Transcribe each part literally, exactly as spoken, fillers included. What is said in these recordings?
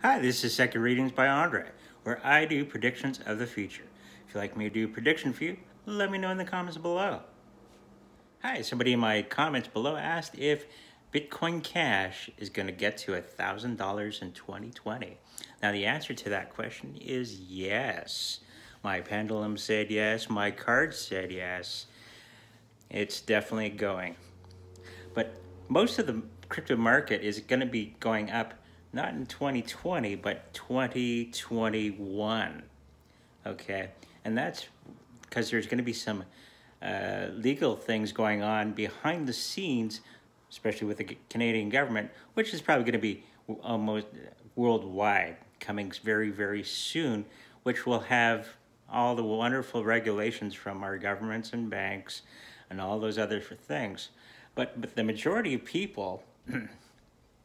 Hi, this is Second Readings by Andre, where I do predictions of the future. If you'd like me to do a prediction for you, let me know in the comments below. Hi, somebody in my comments below asked if Bitcoin Cash is going to get to one thousand dollars in twenty twenty. Now, the answer to that question is yes. My pendulum said yes, my card said yes. It's definitely going. But most of the crypto market is going to be going up not in twenty twenty, but twenty twenty-one, okay? And that's because there's going to be some uh, legal things going on behind the scenes, especially with the Canadian government, which is probably going to be almost worldwide, coming very, very soon, which will have all the wonderful regulations from our governments and banks and all those other things. But, but the majority of people,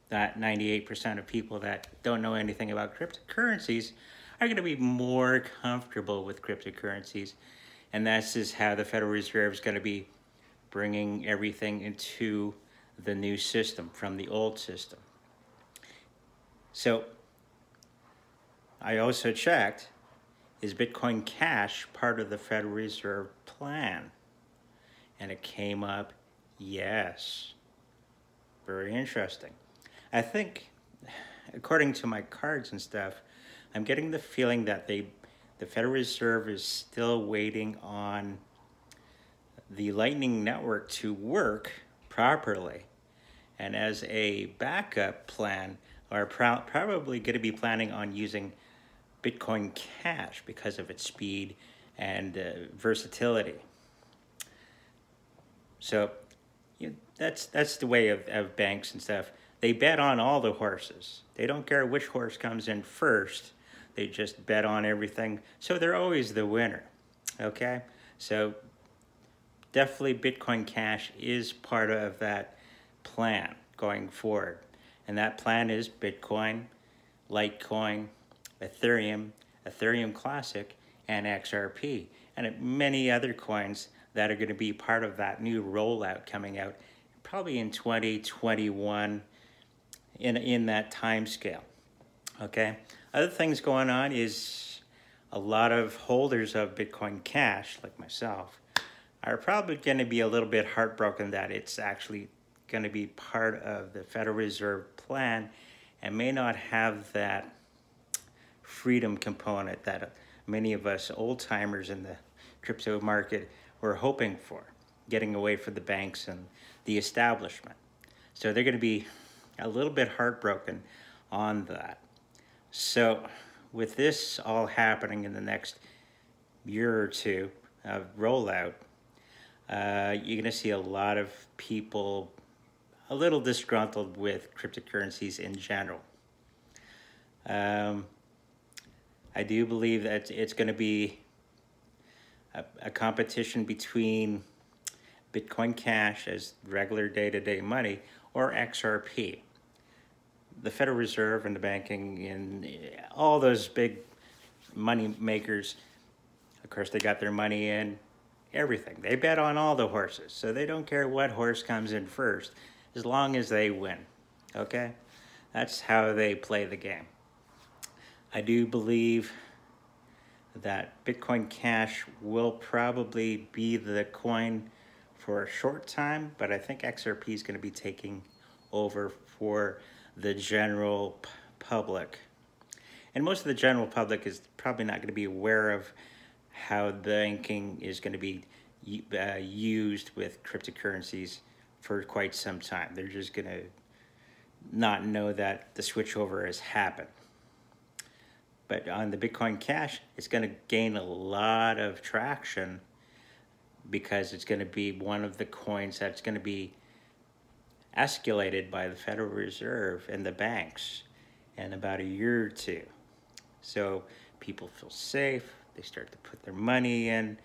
that ninety-eight percent of people that don't know anything about cryptocurrencies are going to be more comfortable with cryptocurrencies. And that's just how the Federal Reserve is going to be bringing everything into the new system from the old system. So I also checked, is Bitcoin Cash part of the Federal Reserve plan? And it came up, yes. Very interesting. I think, according to my cards and stuff, I'm getting the feeling that they, the Federal Reserve is still waiting on the Lightning Network to work properly. And as a backup plan, are pro probably going to be planning on using Bitcoin Cash because of its speed and uh, versatility. So you know, that's, that's the way of, of banks and stuff. They bet on all the horses. They don't care which horse comes in first. They just bet on everything. So they're always the winner, okay? So definitely Bitcoin Cash is part of that plan going forward. And that plan is Bitcoin, Litecoin, Ethereum, Ethereum Classic, and X R P, and many other coins that are going to be part of that new rollout coming out probably in twenty twenty-one. In, in that time scale, okay? Other things going on is a lot of holders of Bitcoin Cash, like myself, are probably going to be a little bit heartbroken that it's actually going to be part of the Federal Reserve plan and may not have that freedom component that many of us old-timers in the crypto market were hoping for, getting away from the banks and the establishment. So they're going to be a little bit heartbroken on that. So with this all happening in the next year or two of rollout, uh, you're going to see a lot of people a little disgruntled with cryptocurrencies in general. Um, I do believe that it's going to be a, a competition between Bitcoin Cash as regular day-to-day money or X R P. The Federal Reserve and the banking and all those big money makers, of course, they got their money in everything. They bet on all the horses, so they don't care what horse comes in first, as long as they win, okay? That's how they play the game. I do believe that Bitcoin Cash will probably be the coin for a short time, but I think X R P is going to be taking over for the general public. And most of the general public is probably not going to be aware of how banking is going to be uh, used with cryptocurrencies for quite some time. They're just going to not know that the switchover has happened. But on the Bitcoin Cash, it's going to gain a lot of traction because it's going to be one of the coins that's going to be escalated by the Federal Reserve and the banks in about a year or two. So people feel safe, they start to put their money in,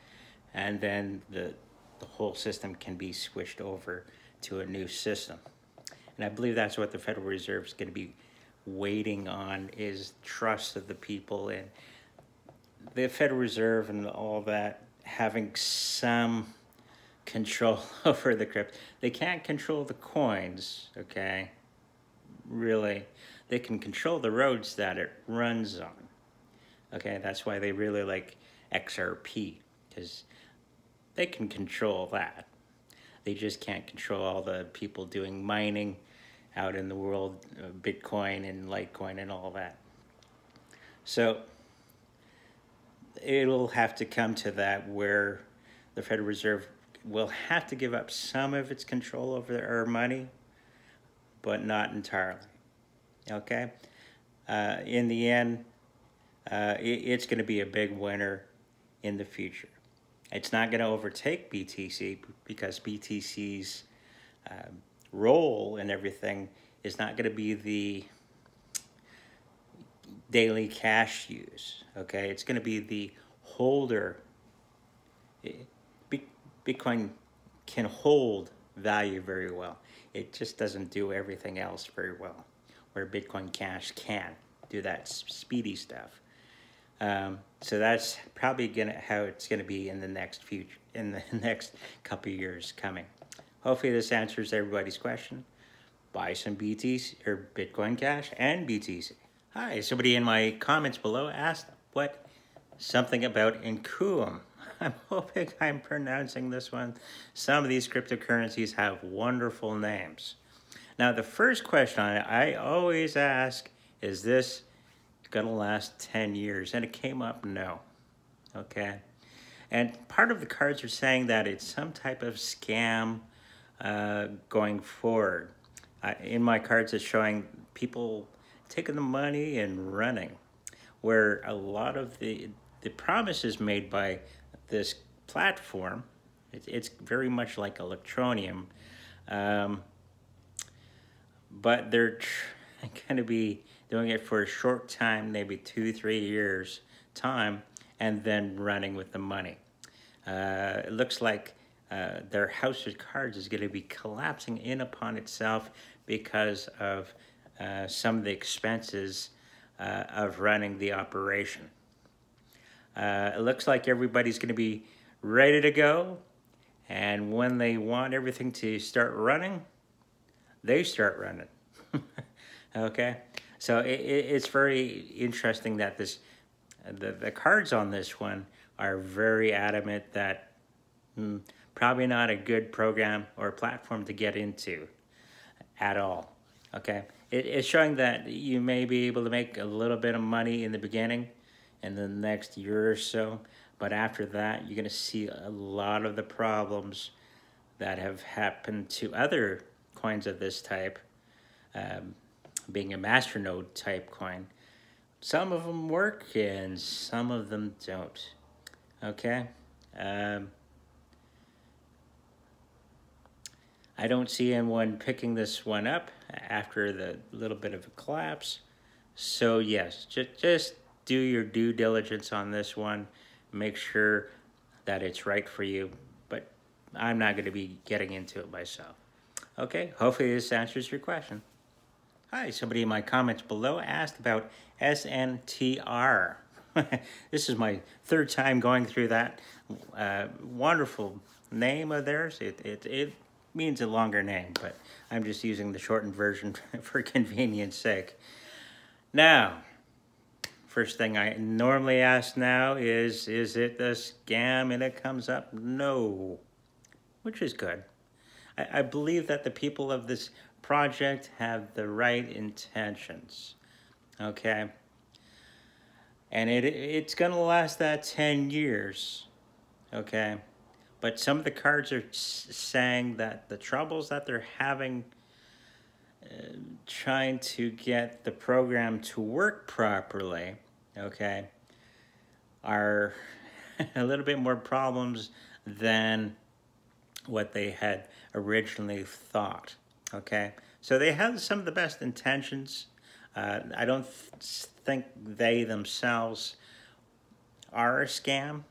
and then the, the whole system can be switched over to a new system. And I believe that's what the Federal Reserve is going to be waiting on, is trust of the people, and the Federal Reserve and all that having some control over the crypto. They can't control the coins, okay? Really. they can control the roads that it runs on. Okay, that's why they really like X R P, because they can control that. They just can't control all the people doing mining out in the world, uh, Bitcoin and Litecoin and all that. So it'll have to come to that where the Federal Reserve will have to give up some of its control over our money, but not entirely, okay? Uh, in the end, uh, it, it's gonna be a big winner in the future. It's not gonna overtake B T C because B T C's uh, role in everything is not gonna be the daily cash use, okay? It's gonna be the holder. Bitcoin can hold value very well. It just doesn't do everything else very well, where Bitcoin Cash can do that speedy stuff. Um, so that's probably gonna how it's gonna be in the next future, in the next couple of years coming. Hopefully this answers everybody's question. Buy some B T C or Bitcoin Cash and B T C. Hi, somebody in my comments below asked what something about Enecuum. I'm hoping I'm pronouncing this one. Some of these cryptocurrencies have wonderful names. Now, the first question I always ask is, this gonna last ten years? And it came up no, okay? And part of the cards are saying that it's some type of scam uh, going forward. I, in my cards, it's showing people taking the money and running, where a lot of the, the promises made by this platform, it, it's very much like electronium, um, but they're gonna be doing it for a short time, maybe two, three years time, and then running with the money. Uh, it looks like uh, their house of cards is gonna be collapsing in upon itself because of uh, some of the expenses uh, of running the operation. Uh, it looks like everybody's going to be ready to go, and when they want everything to start running, they start running. Okay, so it, it, it's very interesting that this, the, the cards on this one are very adamant that hmm, probably not a good program or platform to get into at all. Okay, it, it's showing that you may be able to make a little bit of money in the beginning, in the next year or so, but after that, you're gonna see a lot of the problems that have happened to other coins of this type, um, being a masternode type coin. Some of them work and some of them don't, okay? Um, I don't see anyone picking this one up after the little bit of a collapse. So yes, just, just do your due diligence on this one. Make sure that it's right for you, but I'm not gonna be getting into it myself. Okay, hopefully this answers your question. Hi, somebody in my comments below asked about S N T R. This is my third time going through that uh, wonderful name of theirs. It, it, it means a longer name, but I'm just using the shortened version for convenience sake. Now, first thing I normally ask now is, is it a scam? And it comes up no, which is good. I, I believe that the people of this project have the right intentions, okay? And it it's gonna last that ten years, okay? But some of the cards are saying that the troubles that they're having uh, trying to get the program to work properly, okay, are a little bit more problems than what they had originally thought, okay? So they have some of the best intentions. Uh, I don't th think they themselves are a scam.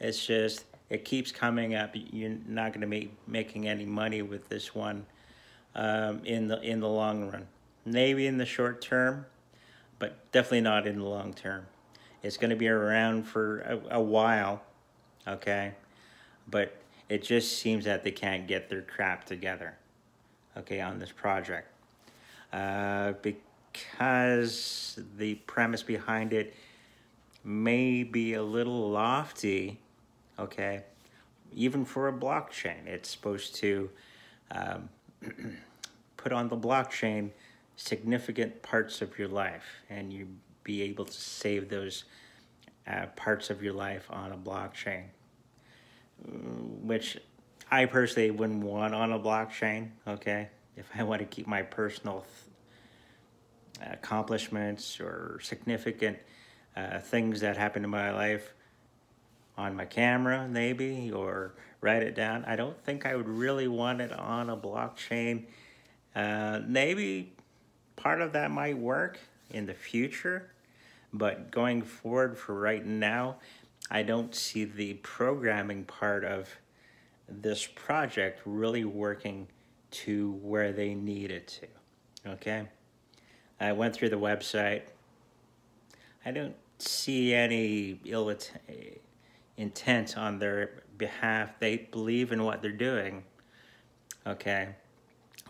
It's just, it keeps coming up. You're not going to be making any money with this one um, in the in the long run. Maybe in the short term, but definitely not in the long term. It's going to be around for a, a while, okay? But it just seems that they can't get their crap together, okay, on this project. Uh, be because the premise behind it may be a little lofty, okay, even for a blockchain. It's supposed to um, put on the blockchain significant parts of your life, and you be able to save those uh, parts of your life on a blockchain, which I personally wouldn't want on a blockchain, okay? If I want to keep my personal th- accomplishments or significant uh, things that happened in my life on my camera, maybe, or write it down, I don't think I would really want it on a blockchain. Uh, maybe part of that might work in the future, but going forward for right now, I don't see the programming part of this project really working to where they need it to, okay? I went through the website. I don't see any ill intent on their behalf. They believe in what they're doing, okay?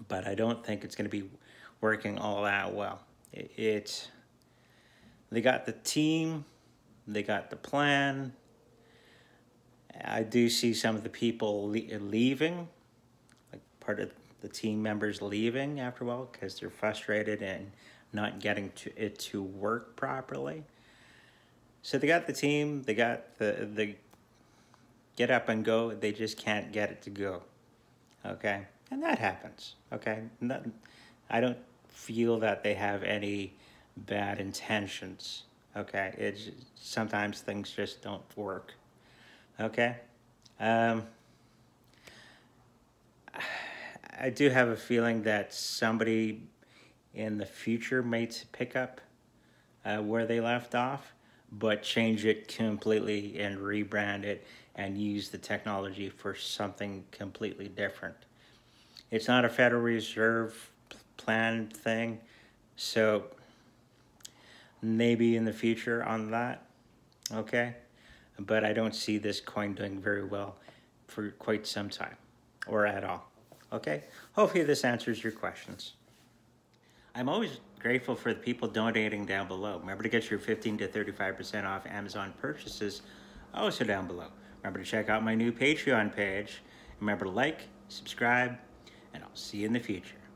But I don't think it's going to be working all that well. It, it, they got the team, they got the plan. I do see some of the people le leaving, like part of the team members leaving after a while because they're frustrated and not getting to it to work properly. So they got the team, they got the, the get up and go, they just can't get it to go, okay? And that happens, okay? Not, I don't feel that they have any bad intentions, okay? It's, sometimes things just don't work, okay? Um, I do have a feeling that somebody in the future may pick up uh, where they left off, but change it completely and rebrand it and use the technology for something completely different. It's not a Federal Reserve plan thing, so maybe in the future on that, okay? But I don't see this coin doing very well for quite some time or at all, okay? Hopefully this answers your questions. I'm always grateful for the people donating down below. Remember to get your fifteen to thirty-five percent off Amazon purchases also down below. Remember to check out my new Patreon page. Remember to like, subscribe, and I'll see you in the future.